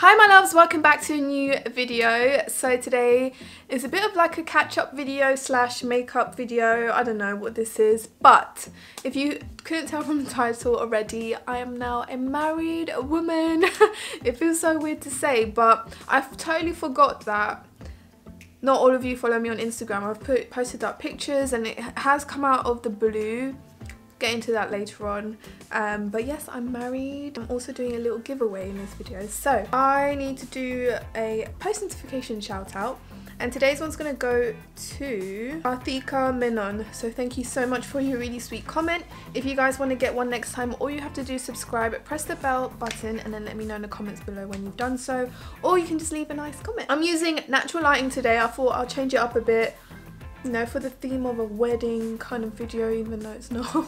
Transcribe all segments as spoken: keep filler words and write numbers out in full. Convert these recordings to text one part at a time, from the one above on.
Hi my loves, welcome back to a new video. So today is a bit of like a catch-up video slash makeup video. I don't know what this is, but if you couldn't tell from the title already, I am now a married woman. It feels so weird to say, but I've totally forgot that not all of you follow me on Instagram. I've put posted up pictures and it has come out of the blue. Get into that later on, um, but yes, I'm married. I'm also doing a little giveaway in this video, so I need to do a post notification shout out, and today's one's gonna go to Arthika Menon. So thank you so much for your really sweet comment. If you guys want to get one next time, all you have to do is subscribe, press the bell button, and then let me know in the comments below when you've done so, or you can just leave a nice comment. I'm using natural lighting today. I thought I'll change it up a bit, you know, for the theme of a wedding kind of video, even though it's not.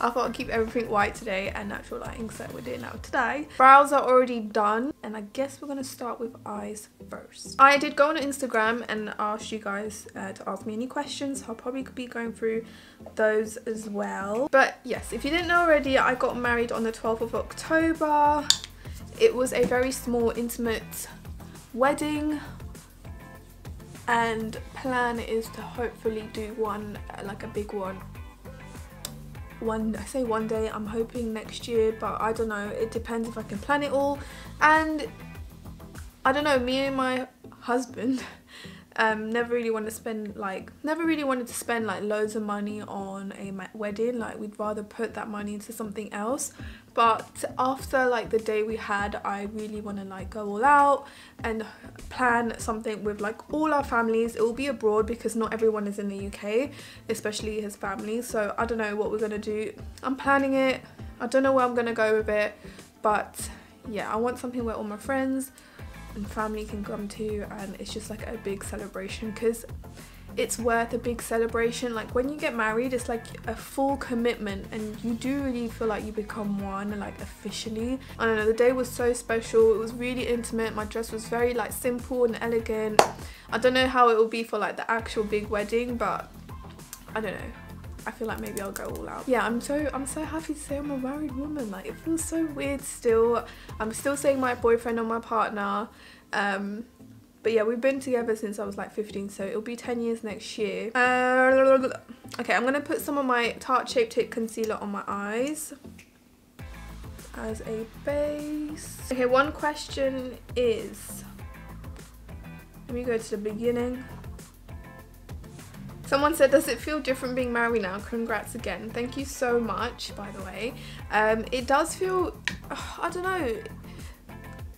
I thought I'd keep everything white today and natural lighting, so we're doing that today. Brows are already done, and I guess we're gonna start with eyes first. I did go on Instagram and asked you guys uh, to ask me any questions, so I'll probably be going through those as well. But yes, if you didn't know already, I got married on the twelfth of October. It was a very small, intimate wedding, and plan is to hopefully do one, like a big one, one I say one day, I'm hoping next year, but I don't know, it depends if I can plan it all. And I don't know, me and my husband um never really want to spend like never really wanted to spend like loads of money on a wedding. Like, we'd rather put that money into something else. But after like the day we had, I really want to like go all out and plan something with like all our families. It will be abroad because not everyone is in the U K, especially his family, so I don't know what we're gonna do. I'm planning it, I don't know where I'm gonna go with it, but yeah, I want something where all my friends and family can come to, and it's just like a big celebration, because it's worth a big celebration. Like, when you get married, it's like a full commitment, and you do really feel like you become one, like officially. I don't know, the day was so special. It was really intimate. My dress was very like simple and elegant. I don't know how it will be for like the actual big wedding, but I don't know, I feel like maybe I'll go all out. Yeah, I'm so I'm so happy to say I'm a married woman. Like, it feels so weird still. I'm still saying my boyfriend or my partner, um but yeah, we've been together since I was like fifteen, so it'll be ten years next year. Uh, okay, I'm gonna put some of my Tarte Shape Tape concealer on my eyes as a base. Okay, one question is, let me go to the beginning. Someone said, does it feel different being married now? Congrats again. Thank you so much, by the way. Um, it does feel, oh, I don't know,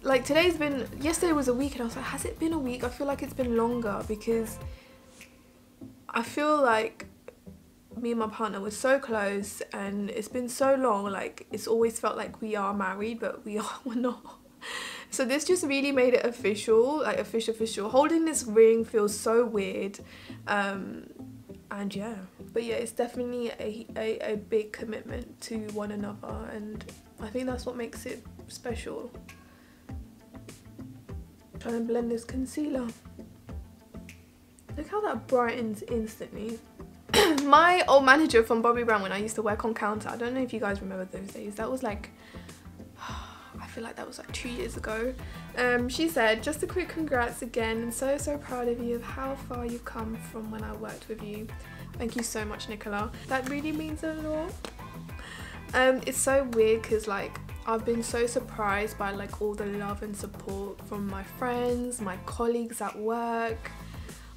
like today's been, yesterday was a week, and I was like, has it been a week? I feel like it's been longer, because I feel like me and my partner were so close, and it's been so long. Like, it's always felt like we are married, but we are, we're not. So this just really made it official, like official, official. Holding this ring feels so weird. Um, and yeah, but yeah, it's definitely a, a, a big commitment to one another, and I think that's what makes it special. I'm trying to blend this concealer. Look how that brightens instantly. My old manager from Bobbi Brown, when I used to work on counter, I don't know if you guys remember those days, that was like, I feel like that was like two years ago. Um, she said, just a quick congrats again. I'm so, so proud of you, of how far you've come from when I worked with you. Thank you so much, Nicola. That really means a lot. Um, it's so weird, because like, I've been so surprised by like all the love and support from my friends, my colleagues at work.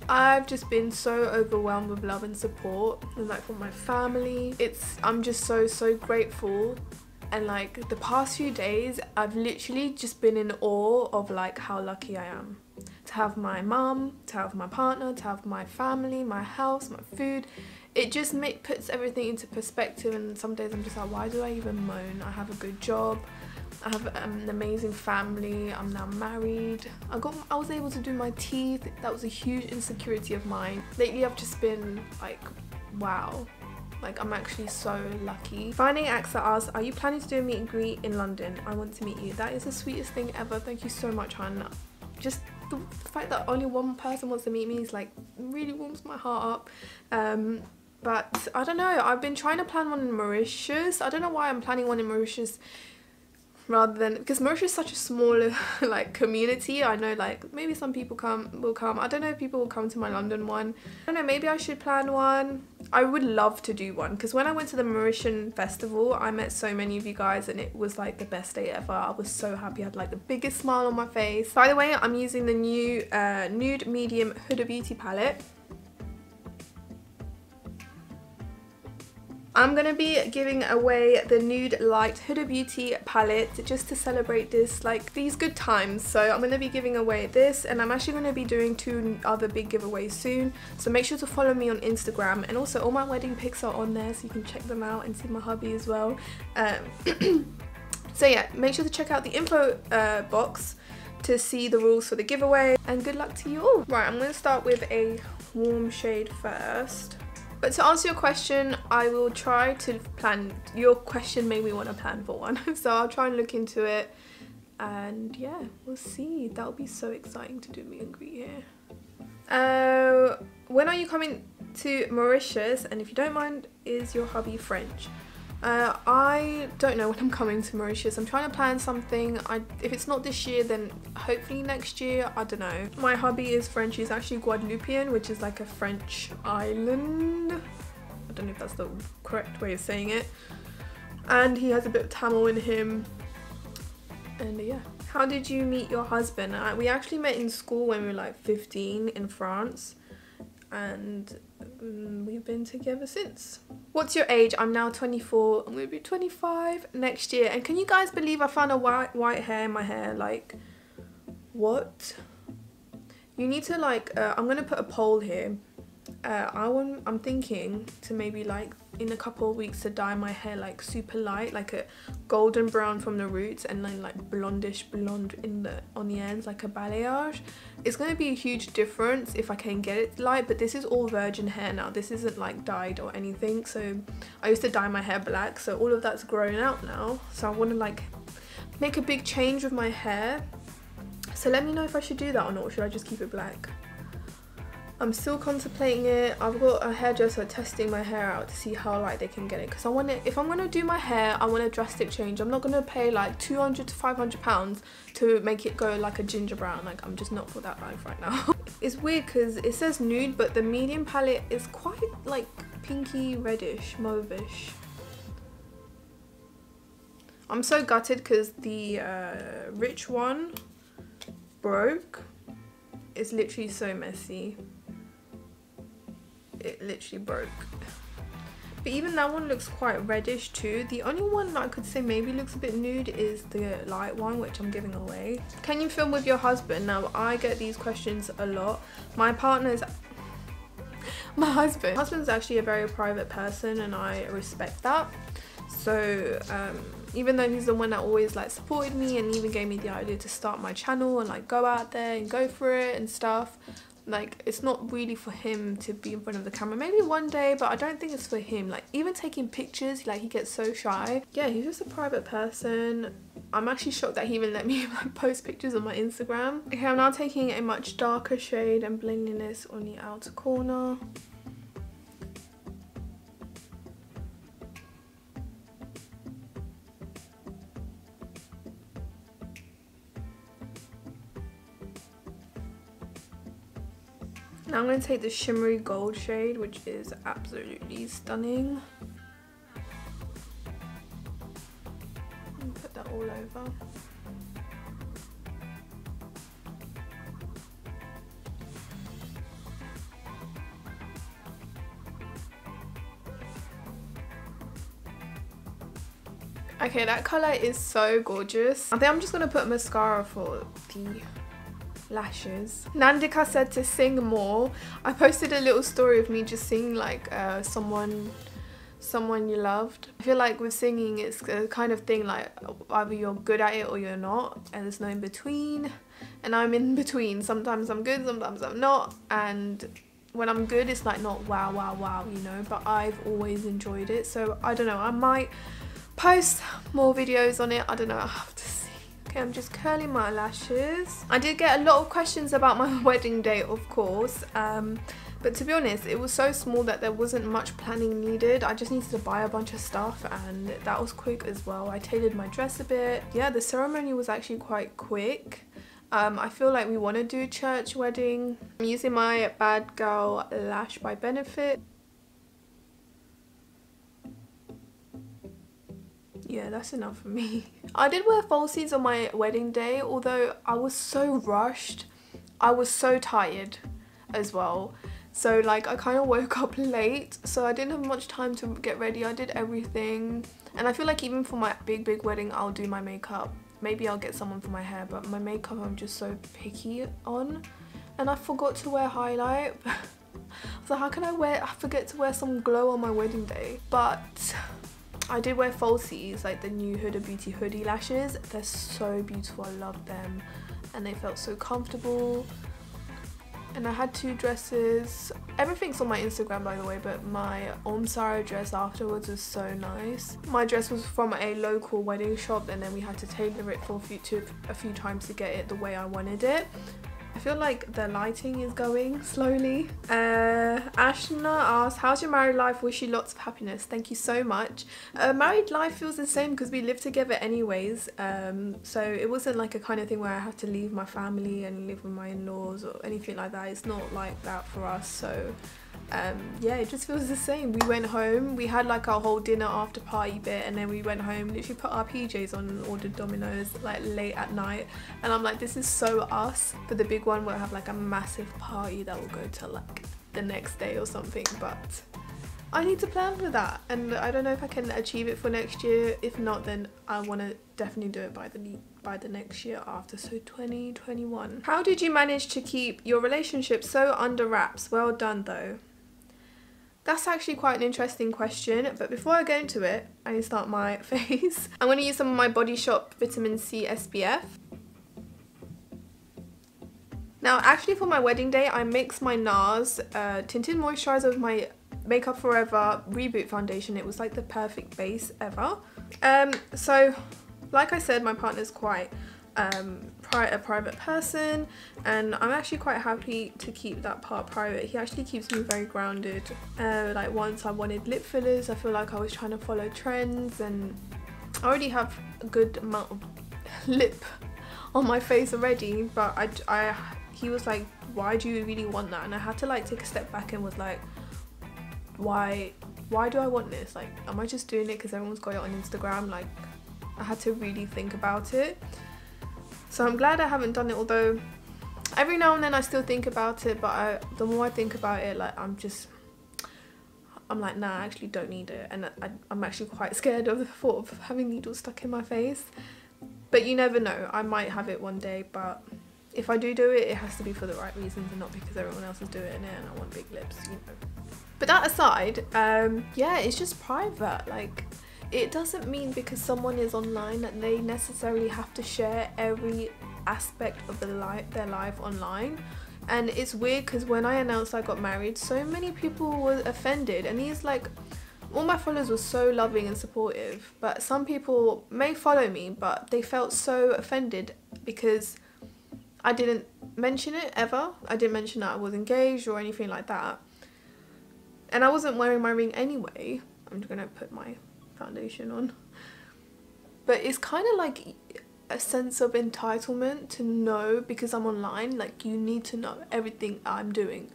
I've just been so overwhelmed with love and support, and like from my family. It's, I'm just so, so grateful. And like the past few days, I've literally just been in awe of like how lucky I am to have my mum, to have my partner, to have my family, my house, my food. It just make, puts everything into perspective, and some days I'm just like, why do I even moan? I have a good job, I have an amazing family, I'm now married, I got, I was able to do my teeth. That was a huge insecurity of mine. Lately I've just been like, wow. Like, I'm actually so lucky. Finding Axa asks, are you planning to do a meet and greet in London? I want to meet you. That is the sweetest thing ever. Thank you so much, Hannah. Just the fact that only one person wants to meet me is like, really warms my heart up. Um, but I don't know, I've been trying to plan one in Mauritius. I don't know why I'm planning one in Mauritius. rather than, because Mauritius is such a small like community. I know like maybe some people come will come. I don't know if people will come to my London one. I don't know, maybe I should plan one. I would love to do one, because when I went to the Mauritian festival, I met so many of you guys and it was like the best day ever. I was so happy. I had like the biggest smile on my face. By the way, I'm using the new uh, Nude Medium Huda Beauty palette. I'm going to be giving away the Nude Light Huda Beauty palette just to celebrate this, like these good times. So I'm going to be giving away this, and I'm actually going to be doing two other big giveaways soon. So make sure to follow me on Instagram, and also all my wedding pics are on there, so you can check them out and see my hubby as well. Um, so yeah, make sure to check out the info uh, box to see the rules for the giveaway, and good luck to you all. Right, I'm going to start with a warm shade first. But to answer your question, I will try to plan. Your question made me want to plan for one. So I'll try and look into it. And yeah, we'll see. That'll be so exciting to do meet and greet here. Uh, when are you coming to Mauritius? And if you don't mind, is your hubby French? Uh, I don't know when I'm coming to Mauritius. I'm trying to plan something. I, if it's not this year, then hopefully next year. I don't know. My hubby is French. He's actually Guadeloupian, which is like a French island. I don't know if that's the correct way of saying it. And he has a bit of Tamil in him. And yeah. How did you meet your husband? I, we actually met in school when we were like fifteen in France. And we've been together since. What's your age? I'm now twenty-four. I'm gonna be twenty-five next year. And can you guys believe I found a white white hair in my hair? Like, what? You need to like. Uh, I'm gonna put a poll here. Uh, I want. I'm thinking to maybe like in a couple of weeks to dye my hair like super light, like a golden brown from the roots, and then like blondish blonde in the on the ends, like a balayage. It's gonna be a huge difference if I can get it light. But this is all virgin hair now. This isn't like dyed or anything. So I used to dye my hair black, so all of that's grown out now. So I want to like make a big change with my hair. So let me know if I should do that or not. Or should I just keep it black? I'm still contemplating it. I've got a hairdresser testing my hair out to see how light they can get it, because I want to, if I'm going to do my hair, I want a drastic change. I'm not going to pay like two hundred to five hundred pounds to make it go like a ginger brown. Like, I'm just not for that life right now. It's weird because it says nude, but the medium palette is quite like pinky reddish, mauve-ish. I'm so gutted because the uh, rich one broke. It's literally so messy. It literally broke. But even that one looks quite reddish too. The only one that I could say maybe looks a bit nude is the light one, which I'm giving away. Can you film with your husband? Now, I get these questions a lot. My partner's... My husband. My husband's actually a very private person, and I respect that. So, um, even though he's the one that always like supported me and even gave me the idea to start my channel and like go out there and go for it and stuff, like it's not really for him to be in front of the camera. Maybe one day, but I don't think it's for him. Like even taking pictures, like he gets so shy. Yeah, he's just a private person. I'm actually shocked that he even let me like post pictures on my Instagram. Okay, I'm now taking a much darker shade and blending this on the outer corner. Now I'm going to take the shimmery gold shade, which is absolutely stunning. And put that all over. Okay, that colour is so gorgeous. I think I'm just going to put mascara for the lashes. Nandika said to sing more. I posted a little story of me just singing like uh, someone someone you loved. I feel like with singing it's a kind of thing like either you're good at it or you're not, and there's no in between, and I'm in between. Sometimes I'm good, sometimes I'm not, and when I'm good it's like not wow wow wow, you know, but I've always enjoyed it. So I don't know, I might post more videos on it. I don't know, I have to see. Okay, I'm just curling my lashes. I did get a lot of questions about my wedding day, of course, um, but to be honest, it was so small that there wasn't much planning needed. I just needed to buy a bunch of stuff and that was quick as well. I tailored my dress a bit. Yeah, the ceremony was actually quite quick. Um, I feel like we want to do church wedding. I'm using my Bad Gal Lash by Benefit. Yeah, that's enough for me. I did wear falsies on my wedding day, although I was so rushed. I was so tired as well. So like I kind of woke up late, so I didn't have much time to get ready. I did everything. And I feel like even for my big, big wedding, I'll do my makeup. Maybe I'll get someone for my hair, but my makeup I'm just so picky on. And I forgot to wear highlight. So how can I wear, I forget to wear some glow on my wedding day. But I did wear falsies, like the new Huda Beauty hoodie lashes. They're so beautiful, I love them. And they felt so comfortable. And I had two dresses. Everything's on my Instagram, by the way, but my Omsara dress afterwards was so nice. My dress was from a local wedding shop, and then we had to tailor it for a few, to, a few times to get it the way I wanted it. I feel like the lighting is going slowly. Uh, Ashna asks, how's your married life? Wish you lots of happiness. Thank you so much. Uh, married life feels the same because we live together anyways. Um, so it wasn't like a kind of thing where I have to leave my family and live with my in-laws or anything like that. It's not like that for us. So um, yeah, it just feels the same. We went home, we had like our whole dinner after party bit, and then we went home, literally put our P Js on and ordered Dominoes like late at night. And I'm like, this is so us. For the big one, we'll have like a massive party that will go till like the next day or something, but I need to plan for that, and I don't know if I can achieve it for next year. If not, then I want to definitely do it by the by the next year after, so twenty twenty-one. How did you manage to keep your relationship so under wraps? Well done though. That's actually quite an interesting question, but before I go into it, I need to start my face. I'm going to use some of my Body Shop Vitamin C S P F. Now actually for my wedding day, I mixed my NARS uh, Tinted Moisturiser with my Makeup Forever Reboot Foundation. It was like the perfect base ever. Um, so like I said, my partner's quite um, pri a private person, and I'm actually quite happy to keep that part private. He actually keeps me very grounded. Uh, like once I wanted lip fillers, I feel like I was trying to follow trends, and I already have a good amount of lip on my face already, but I... I he was like, why do you really want that? And I had to like take a step back and was like, why why do I want this? Like, am I just doing it because everyone's got it on Instagram? Like, I had to really think about it. So I'm glad I haven't done it, although every now and then I still think about it, but I, the more I think about it, like I'm just I'm like, nah, I actually don't need it. And I, I'm actually quite scared of the thought of having needles stuck in my face, but you never know, I might have it one day. But if I do do it, it has to be for the right reasons and not because everyone else is doing it and I want big lips, you know. But that aside, um, yeah, it's just private. Like, it doesn't mean because someone is online that they necessarily have to share every aspect of the life, their life online. And it's weird because when I announced I got married, so many people were offended. And he's like, all my followers were so loving and supportive. But some people may follow me, but they felt so offended because I didn't mention it ever. I didn't mention that I was engaged or anything like that. And I wasn't wearing my ring anyway. I'm just gonna put my foundation on. But it's kind of like a sense of entitlement to know, because I'm online, like you need to know everything I'm doing.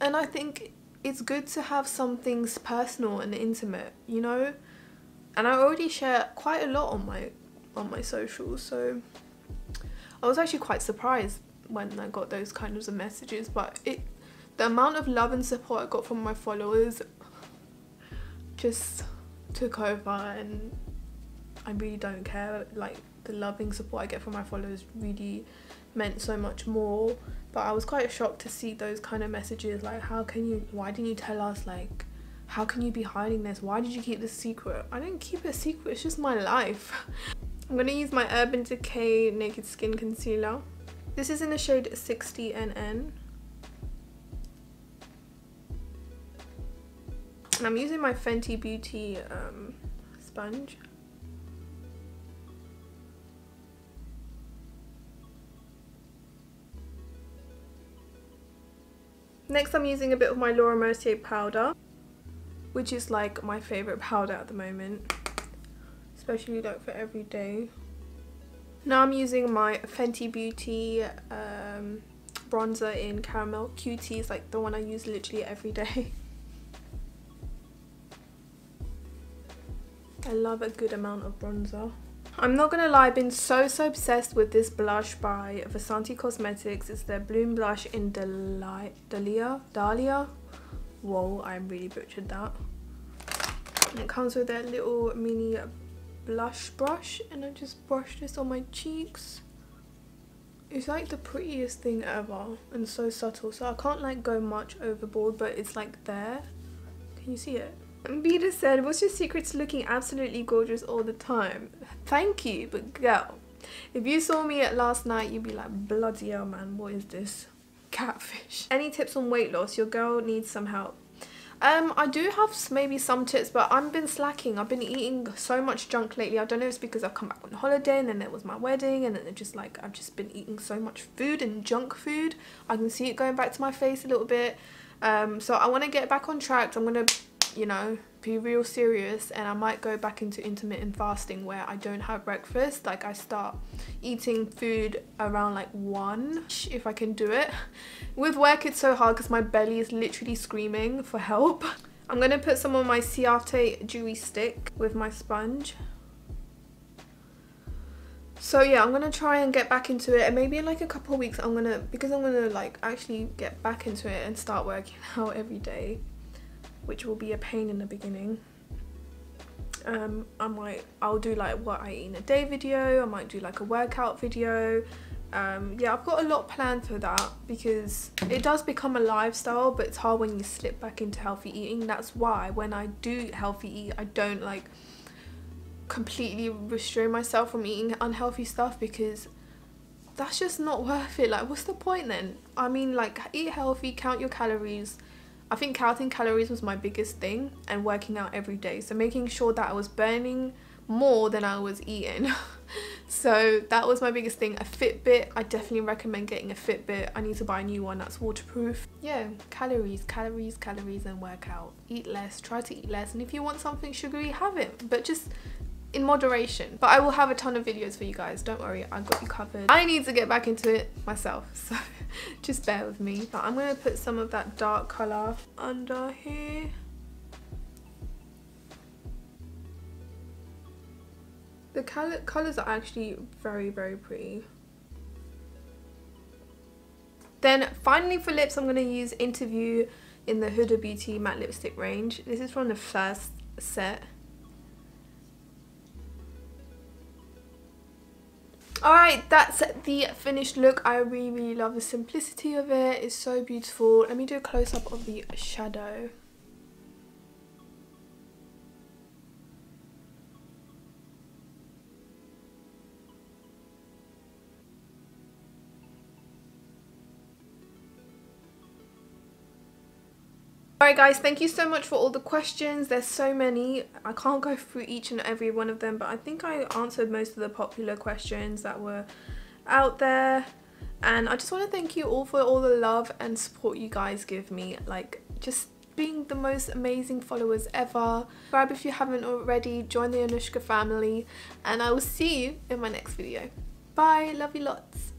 And I think it's good to have some things personal and intimate, you know? And I already share quite a lot on my, on my socials, so I was actually quite surprised when I got those kind of messages, but it, the amount of love and support I got from my followers just took over, and I really don't care. Like, the loving support I get from my followers really meant so much more. But I was quite shocked to see those kind of messages, like, how can you, why didn't you tell us? Like, how can you be hiding this? Why did you keep this secret? I didn't keep it a secret, it's just my life. I'm going to use my Urban Decay Naked Skin Concealer. This is in the shade sixty N N. And I'm using my Fenty Beauty um, sponge. Next, I'm using a bit of my Laura Mercier powder, which is like my favourite powder at the moment, especially like for every day. Now I'm using my Fenty Beauty um, bronzer in Caramel Cutie. It's like the one I use literally every day. I love a good amount of bronzer. I'm not gonna lie, I've been so, so obsessed with this blush by Vasanti Cosmetics. It's their Bloom Blush in Dali Dahlia? Dahlia? Whoa, I really butchered that. And it comes with their little mini blush brush, and I just brush this on my cheeks. It's like the prettiest thing ever, and so subtle. So I can't like go much overboard, but it's like there. Can you see it? Bida said, what's your secret to looking absolutely gorgeous all the time? Thank you, but girl, if you saw me at last night, you'd be like, bloody hell, man, what is this? Catfish. Any tips on weight loss? Your girl needs some help. Um, I do have maybe some tips, but I've been slacking. I've been eating so much junk lately. I don't know if it's because I've come back on holiday and then there was my wedding and then just like, I've just been eating so much food and junk food. I can see it going back to my face a little bit. Um, so I want to get back on track. So I'm going to, you know, be real serious, and I might go back into intermittent fasting where I don't have breakfast. Like I start eating food around like one if I can do it. With work it's so hard because my belly is literally screaming for help. I'm gonna put some of my Ciate dewy stick with my sponge. So yeah, I'm gonna try and get back into it, and maybe in like a couple of weeks I'm gonna, because I'm gonna like actually get back into it and start working out every day, which will be a pain in the beginning. Um, I might, I'll do like what I eat in a day video, I might do like a workout video. Um, yeah, I've got a lot planned for that because it does become a lifestyle, but it's hard when you slip back into healthy eating. That's why when I do healthy eat, I don't like completely restrain myself from eating unhealthy stuff because that's just not worth it. Like, what's the point then? I mean, like, eat healthy, count your calories. I think counting calories was my biggest thing, and working out every day. So making sure that I was burning more than I was eating. So that was my biggest thing. A Fitbit, I definitely recommend getting a Fitbit. I need to buy a new one that's waterproof. Yeah, calories, calories, calories, and workout. Eat less, try to eat less. And if you want something sugary, have it, but just in moderation. But I will have a ton of videos for you guys. Don't worry, I've got you covered. I need to get back into it myself, so just bear with me. But I'm going to put some of that dark colour under here. The col- colours are actually very, very pretty. Then finally for lips, I'm going to use Interview in the Huda Beauty matte lipstick range. This is from the first set. Alright, that's the finished look. I really, really love the simplicity of it. It's so beautiful. Let me do a close-up of the shadow. Alright guys, thank you so much for all the questions. There's so many. I can't go through each and every one of them, but I think I answered most of the popular questions that were out there. And I just want to thank you all for all the love and support you guys give me. Like, just being the most amazing followers ever. Subscribe if you haven't already. Join the Anushka family. And I will see you in my next video. Bye. Love you lots.